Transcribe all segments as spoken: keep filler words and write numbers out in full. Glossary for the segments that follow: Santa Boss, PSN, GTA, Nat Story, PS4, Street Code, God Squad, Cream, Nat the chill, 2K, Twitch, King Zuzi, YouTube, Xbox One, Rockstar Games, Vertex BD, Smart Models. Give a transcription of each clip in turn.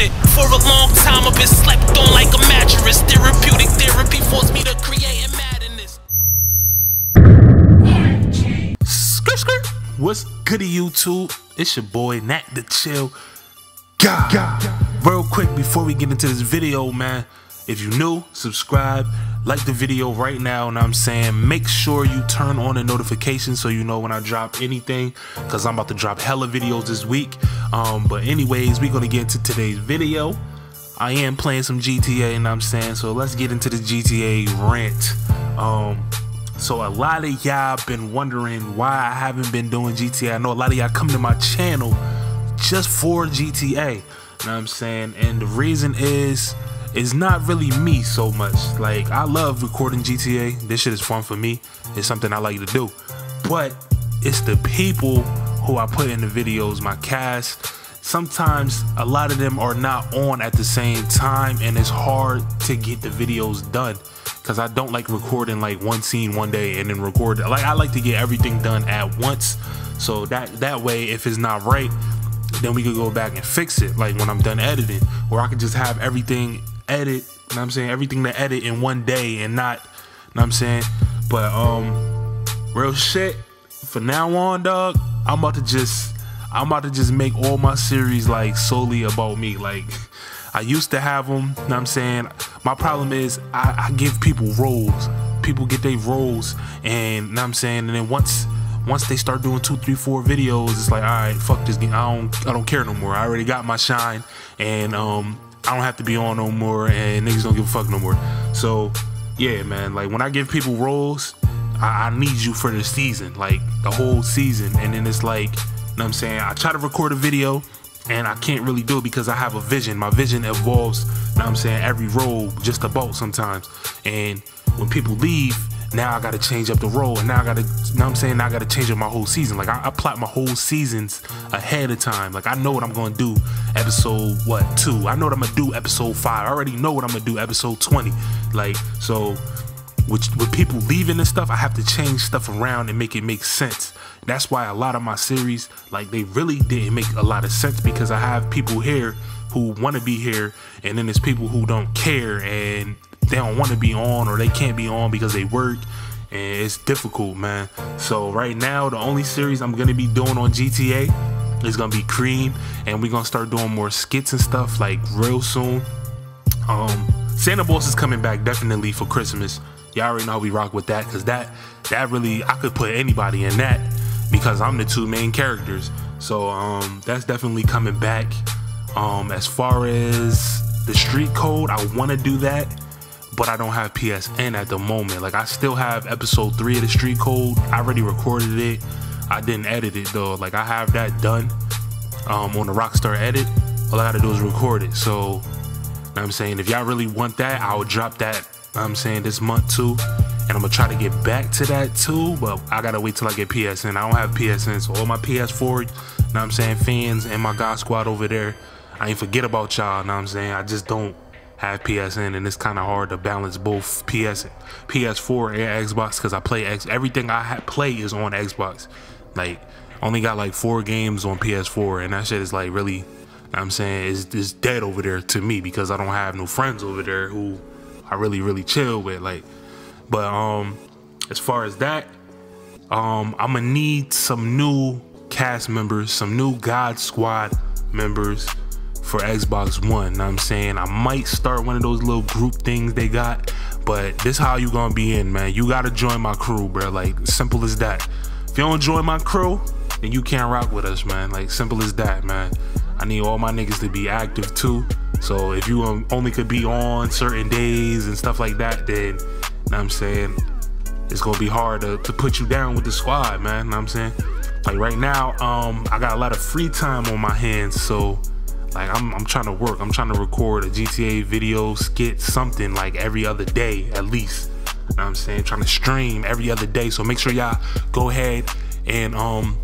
shit. For a long time I've been slept on like a mattress. Therapeutic therapy forced me to create and madness. Skirt, skirt. What's good to YouTube? It's your boy Nat the Chill. God. God. Real quick before we get into this video, man. If you're new, subscribe, like the video right now, and I'm saying make sure you turn on the notifications so you know when I drop anything, because I'm about to drop hella videos this week. Um, but anyways, we're going to get into today's video. I am playing some G T A, and I'm saying, so let's get into the G T A rant. Um, so a lot of y'all been wondering why I haven't been doing G T A. I know a lot of y'all come to my channel just for G T A, you know what I'm saying? And the reason is, it's not really me so much. Like, I love recording G T A. This shit is fun for me. It's something I like to do. But it's the people who I put in the videos, my cast. Sometimes a lot of them are not on at the same time, and it's hard to get the videos done because I don't like recording like one scene one day and then record. Like, I like to get everything done at once, so that that way if it's not right, then we could go back and fix it, like when I'm done editing, or I could just have everything edit, you know what I'm saying, everything to edit in one day and not, you know what I'm saying? But um real shit, for now on, dog, I'm about to just I'm about to just make all my series like solely about me. Like, I used to have them, you know what I'm saying? My problem is I, I give people roles. People get their roles, and you know what I'm saying, and then once Once they start doing two, three, four videos, it's like, all right, fuck this game. I don't, I don't care no more. I already got my shine, and um, I don't have to be on no more, and niggas don't give a fuck no more. So, yeah, man. Like, when I give people roles, I, I need you for the season, like the whole season. And then it's like, you know what I'm saying? I try to record a video, and I can't really do it because I have a vision. My vision evolves. You know what I'm saying? Every role just about sometimes, and when people leave, now I gotta change up the role, and now I gotta, you know what I'm saying, now I gotta change up my whole season. Like, I, I plot my whole seasons ahead of time. Like, I know what I'm gonna do episode, what, two. I know what I'm gonna do episode five. I already know what I'm gonna do episode twenty. Like, so, with, with people leaving and stuff, I have to change stuff around and make it make sense. That's why a lot of my series, like, they really didn't make a lot of sense, because I have people here who wanna be here, and then there's people who don't care, and they don't want to be on, or they can't be on because they work, and it's difficult, man. So right now, the only series I'm gonna be doing on G T A is gonna be Cream, and we're gonna start doing more skits and stuff like real soon. um Santa Boss is coming back definitely for Christmas. Y'all already know how we rock with that, because that that really, I could put anybody in that because I'm the two main characters. So um that's definitely coming back. Um as far as the Street Code, I want to do that, but I don't have P S N at the moment. Like, I still have episode three of the Street Code. I already recorded it. I didn't edit it though. Like, I have that done um, on the Rockstar edit. All I gotta do is record it. So, you know what I'm saying, if y'all really want that, I will drop that, you know what I'm saying, this month too. And I'm gonna try to get back to that too, but I gotta wait till I get P S N. I don't have P S N, so all my P S four, you know what I'm saying, fans and my God Squad over there, I ain't forget about y'all, you know what I'm saying? I just don't have P S N, and it's kind of hard to balance both P S P S four and Xbox, because I play X everything I ha play is on Xbox. Like, only got like four games on P S four, and that shit is like really, I'm saying, it's, it's dead over there to me, because I don't have no friends over there who I really really chill with. Like, but um as far as that, um I'm gonna need some new cast members, some new God Squad members for Xbox One, know what I'm saying? I might start one of those little group things they got, but this how you gonna be in, man. You gotta join my crew, bro. Like, simple as that. If you don't join my crew, then you can't rock with us, man. Like, simple as that, man. I need all my niggas to be active too. So if you um, only could be on certain days and stuff like that, then, know what I'm saying, it's gonna be hard to, to put you down with the squad, man, know what I'm saying? Like, right now, um, I got a lot of free time on my hands, so like, I'm, I'm trying to work. I'm trying to record a G T A video, skit, something like every other day at least. You know what I'm saying? Trying to stream every other day. So make sure y'all go ahead and um,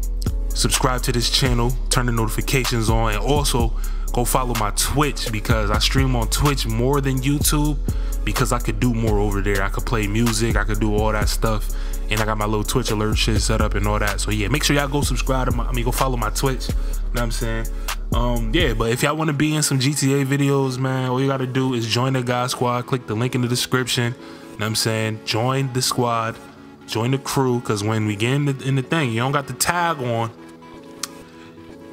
subscribe to this channel, turn the notifications on, and also go follow my Twitch, because I stream on Twitch more than YouTube, because I could do more over there. I could play music, I could do all that stuff, and I got my little Twitch alert shit set up and all that. So yeah, make sure y'all go subscribe to my, I mean, go follow my Twitch. You know what I'm saying? Um, yeah, but if y'all want to be in some G T A videos, man, all you got to do is join the God Squad. Click the link in the description. You know what I'm saying? Join the squad. Join the crew, because when we get in the, in the thing, you don't got the tag on.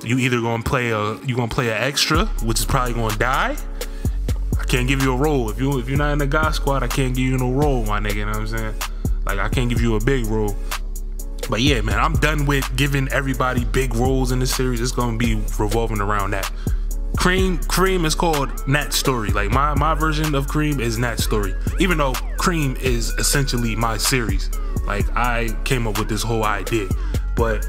You either gonna play a you gonna play an extra, which is probably gonna die. I can't give you a role if you if you're not in the God Squad. I can't give you no role, my nigga. You know what I'm saying? Like, I can't give you a big role. But yeah, man, I'm done with giving everybody big roles in this series. It's gonna be revolving around that. Cream Cream is called Nat Story. Like, my my version of Cream is Nat Story, even though Cream is essentially my series. Like, I came up with this whole idea, but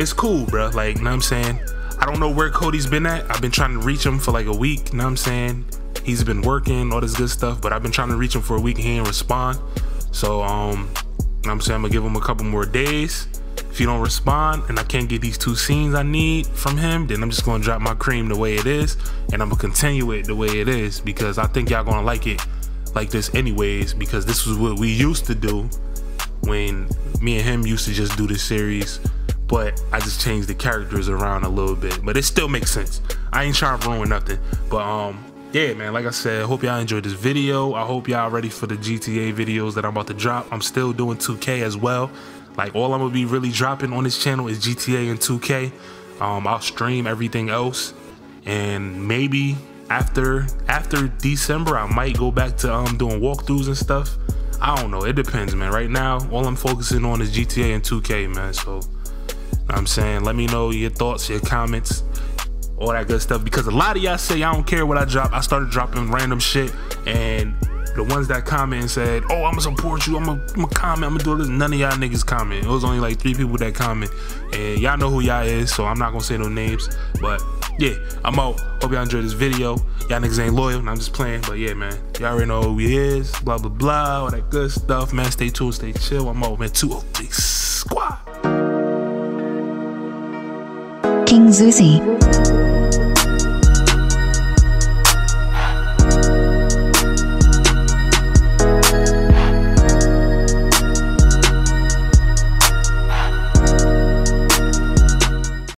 it's cool, bro. Like, you know what I'm saying? I don't know where Cody's been at. I've been trying to reach him for like a week. You know what I'm saying? He's been working, all this good stuff, but I've been trying to reach him for a week and he didn't respond. So, um, you know what I'm saying? I'm gonna give him a couple more days. If he don't respond and I can't get these two scenes I need from him, then I'm just gonna drop my Cream the way it is, and I'm gonna continue it the way it is, because I think y'all gonna like it like this anyways, because this was what we used to do when me and him used to just do this series. But I just changed the characters around a little bit, but it still makes sense. I ain't trying to ruin nothing. But um, yeah, man, like I said, hope y'all enjoyed this video. I hope y'all ready for the G T A videos that I'm about to drop. I'm still doing two K as well. Like, all I'm gonna be really dropping on this channel is G T A and two K. Um, I'll stream everything else, and maybe after after December, I might go back to um doing walkthroughs and stuff. I don't know. It depends, man. Right now, all I'm focusing on is G T A and two K, man. So, I'm saying, let me know your thoughts, your comments, all that good stuff, because a lot of y'all say I don't care what I drop. I started dropping random shit, and the ones that comment and said, oh, I'm gonna support you, I'm gonna, I'm gonna comment, I'm gonna do this, none of y'all niggas comment. It was only like three people that comment, and y'all know who y'all is, so I'm not gonna say no names. But yeah, I'm out. Hope y'all enjoyed this video. Y'all niggas ain't loyal, and I'm just playing. But yeah, man, y'all already know who we is, blah blah blah, all that good stuff, man. Stay tuned, stay chill. I'm out, man. Two oh three Squad. King Zuzi.